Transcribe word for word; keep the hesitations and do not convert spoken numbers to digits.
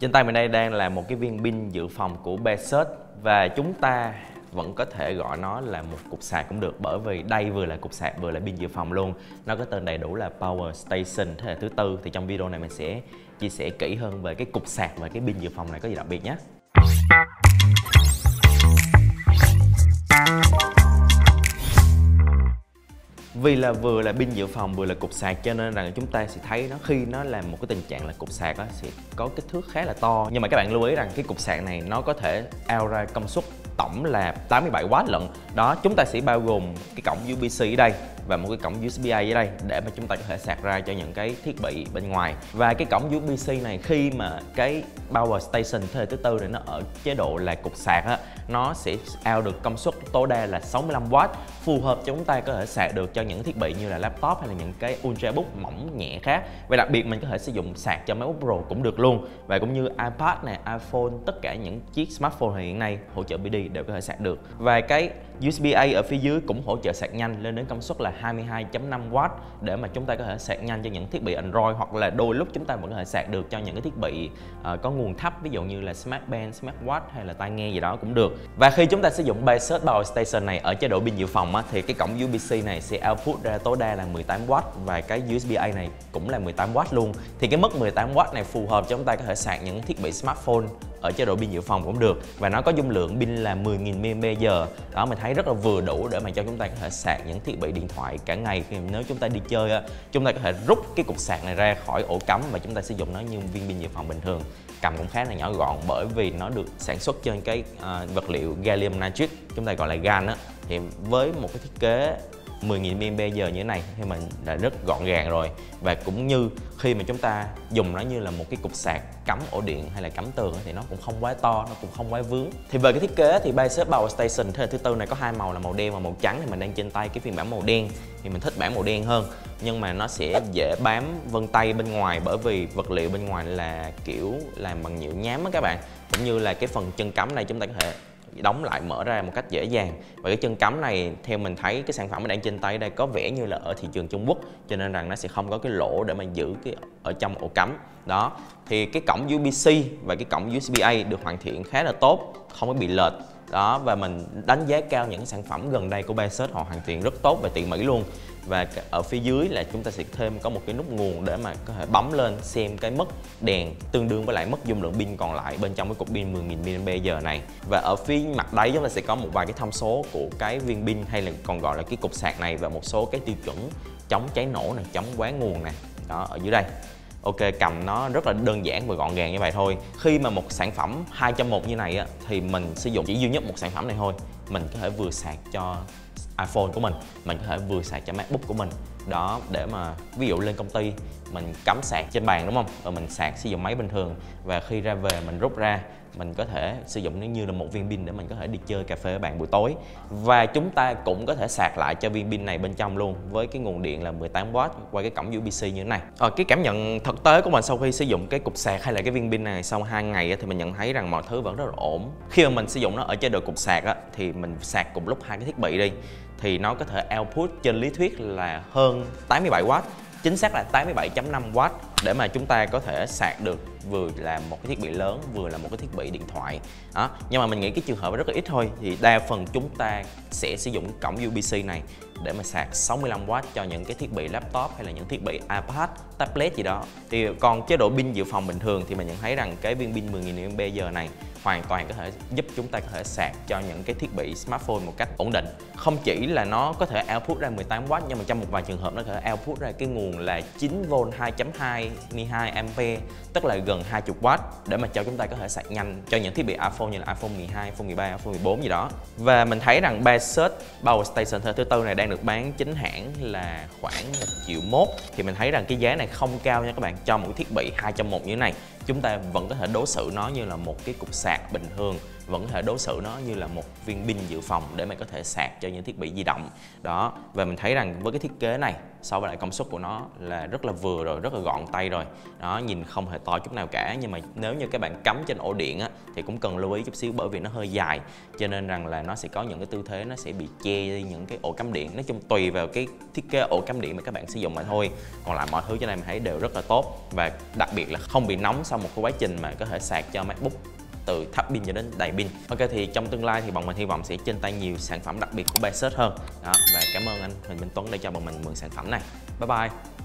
Trên tay mình đây đang là một cái viên pin dự phòng của Baseus, và chúng ta vẫn có thể gọi nó là một cục sạc cũng được, bởi vì đây vừa là cục sạc vừa là pin dự phòng luôn. Nó có tên đầy đủ là PowerStation thế hệ thứ tư. Thì trong video này mình sẽ chia sẻ kỹ hơn về cái cục sạc và cái pin dự phòng này có gì đặc biệt nhé. Vì là vừa là pin dự phòng vừa là cục sạc cho nên rằng chúng ta sẽ thấy nó khi nó là một cái tình trạng là cục sạc đó, sẽ có kích thước khá là to. Nhưng mà các bạn lưu ý rằng cái cục sạc này nó có thể out ra công suất tổng là tám mươi bảy oát lận. Đó, chúng ta sẽ bao gồm cái cổng u ét bê-C ở đây và một cái cổng u ét bê-A ở đây để mà chúng ta có thể sạc ra cho những cái thiết bị bên ngoài. Và cái cổng u ét bê-C này khi mà cái Power Station thế hệ thứ tư này nó ở chế độ là cục sạc á, nó sẽ out được công suất tối đa là sáu mươi lăm oát, phù hợp cho chúng ta có thể sạc được cho những thiết bị như là laptop hay là những cái ultrabook mỏng nhẹ khác. Và đặc biệt mình có thể sử dụng sạc cho MacBook Pro cũng được luôn. Và cũng như iPad này, iPhone, tất cả những chiếc smartphone hiện nay hỗ trợ pê đê đều có thể sạc được. Và cái u ét bê-A ở phía dưới cũng hỗ trợ sạc nhanh lên đến công suất là hai mươi hai phẩy năm oát để mà chúng ta có thể sạc nhanh cho những thiết bị Android, hoặc là đôi lúc chúng ta vẫn có thể sạc được cho những cái thiết bị uh, có nguồn thấp, ví dụ như là smartband, smartwatch hay là tai nghe gì đó cũng được. Và khi chúng ta sử dụng Baseus Power Station này ở chế độ pin dự phòng á, thì cái cổng u ét bê-C này sẽ output ra tối đa là mười tám oát và cái u ét bê-A này cũng là mười tám oát luôn. Thì cái mức mười tám oát này phù hợp cho chúng ta có thể sạc những thiết bị smartphone ở chế độ pin dự phòng cũng được, và nó có dung lượng pin là mười nghìn mAh. Đó, mình thấy rất là vừa đủ để mà cho chúng ta có thể sạc những thiết bị điện thoại cả ngày. Khi nếu chúng ta đi chơi, chúng ta có thể rút cái cục sạc này ra khỏi ổ cắm và chúng ta sử dụng nó như viên pin dự phòng bình thường. Cầm cũng khá là nhỏ gọn bởi vì nó được sản xuất trên cái uh, vật liệu gallium nitride, chúng ta gọi là GaN á. Thì với một cái thiết kế mười nghìn mAh như thế này thì mình đã rất gọn gàng rồi, và cũng như khi mà chúng ta dùng nó như là một cái cục sạc cắm ổ điện hay là cắm tường thì nó cũng không quá to, nó cũng không quá vướng. Thì về cái thiết kế thì Baseus Power Station thế hệ thứ tư này có hai màu là màu đen và màu trắng, thì mình đang trên tay cái phiên bản màu đen thì mình thích bản màu đen hơn, nhưng mà nó sẽ dễ bám vân tay bên ngoài bởi vì vật liệu bên ngoài là kiểu làm bằng nhựa nhám á các bạn. Cũng như là cái phần chân cắm này chúng ta có thể đóng lại mở ra một cách dễ dàng. Và cái chân cắm này theo mình thấy cái sản phẩm đang trên tay đây có vẻ như là ở thị trường Trung Quốc, cho nên rằng nó sẽ không có cái lỗ để mà giữ cái ở trong ổ cắm. Đó, thì cái cổng u ét bê-C và cái cổng u ét bê-A được hoàn thiện khá là tốt, không có bị lệch. Đó, và mình đánh giá cao những sản phẩm gần đây của Baseus, họ hoàn thiện rất tốt và tỉ mỉ luôn. Và ở phía dưới là chúng ta sẽ thêm có một cái nút nguồn để mà có thể bấm lên xem cái mức đèn tương đương với lại mức dung lượng pin còn lại bên trong cái cục pin mười nghìn mAh này. Và ở phía mặt đáy chúng ta sẽ có một vài cái thông số của cái viên pin hay là còn gọi là cái cục sạc này, và một số cái tiêu chuẩn chống cháy nổ này, chống quá nguồn này. Đó, ở dưới đây. Ok, cầm nó rất là đơn giản và gọn gàng như vậy thôi. Khi mà một sản phẩm hai trong một như này á, thì mình sử dụng chỉ duy nhất một sản phẩm này thôi, mình có thể vừa sạc cho iPhone của mình, mình có thể vừa sạc cho MacBook của mình. Đó, để mà ví dụ lên công ty mình cắm sạc trên bàn đúng không, rồi mình sạc sử dụng máy bình thường, và khi ra về mình rút ra mình có thể sử dụng nó như là một viên pin để mình có thể đi chơi cà phê ở bàn buổi tối. Và chúng ta cũng có thể sạc lại cho viên pin này bên trong luôn với cái nguồn điện là mười tám oát qua cái cổng u ét bê-C như thế này. Ờ, cái cảm nhận thực tế của mình sau khi sử dụng cái cục sạc hay là cái viên pin này sau hai ngày thì mình nhận thấy rằng mọi thứ vẫn rất là ổn. Khi mà mình sử dụng nó ở chế độ cục sạc thì mình sạc cùng lúc hai cái thiết bị đi thì nó có thể output trên lý thuyết là hơn tám mươi bảy oát, chính xác là tám mươi bảy phẩy năm oát để mà chúng ta có thể sạc được vừa là một cái thiết bị lớn vừa là một cái thiết bị điện thoại. Đó, nhưng mà mình nghĩ cái trường hợp rất là ít thôi, thì đa phần chúng ta sẽ sử dụng cổng u ét bê-C này để mà sạc sáu mươi lăm oát cho những cái thiết bị laptop hay là những thiết bị iPad, tablet gì đó. Thì còn chế độ pin dự phòng bình thường thì mình nhận thấy rằng cái viên pin mười nghìn mAh này hoàn toàn có thể giúp chúng ta có thể sạc cho những cái thiết bị smartphone một cách ổn định. Không chỉ là nó có thể output ra mười tám oát, nhưng mà trong một vài trường hợp nó có thể output ra cái nguồn là chín vôn hai phẩy hai hai ampe, tức là gần hai mươi oát để mà cho chúng ta có thể sạc nhanh cho những thiết bị iPhone như là iPhone mười hai, iPhone mười ba, iPhone mười bốn gì đó. Và mình thấy rằng Baseus Power Station thứ tư này đang được bán chính hãng là khoảng một triệu mốt, thì mình thấy rằng cái giá này không cao nha các bạn. Cho một thiết bị hai trong một như thế này, chúng ta vẫn có thể đối xử nó như là một cái cục sạc sạc bình thường, vẫn có thể đối xử nó như là một viên pin dự phòng để mình có thể sạc cho những thiết bị di động đó. Và mình thấy rằng với cái thiết kế này so với lại công suất của nó là rất là vừa rồi, rất là gọn tay rồi đó, nhìn không hề to chút nào cả. Nhưng mà nếu như các bạn cắm trên ổ điện á, thì cũng cần lưu ý chút xíu, bởi vì nó hơi dài cho nên rằng là nó sẽ có những cái tư thế nó sẽ bị che những cái ổ cắm điện. Nói chung tùy vào cái thiết kế ổ cắm điện mà các bạn sử dụng mà thôi, còn lại mọi thứ trên này mình thấy đều rất là tốt, và đặc biệt là không bị nóng sau một cái quá trình mà có thể sạc cho MacBook từ thấp pin cho đến đầy pin. Ok, thì trong tương lai thì bọn mình hy vọng sẽ trên tay nhiều sản phẩm đặc biệt của Baseus hơn đó. Và cảm ơn anh Huỳnh Minh Tuấn đã cho bọn mình mượn sản phẩm này. Bye bye.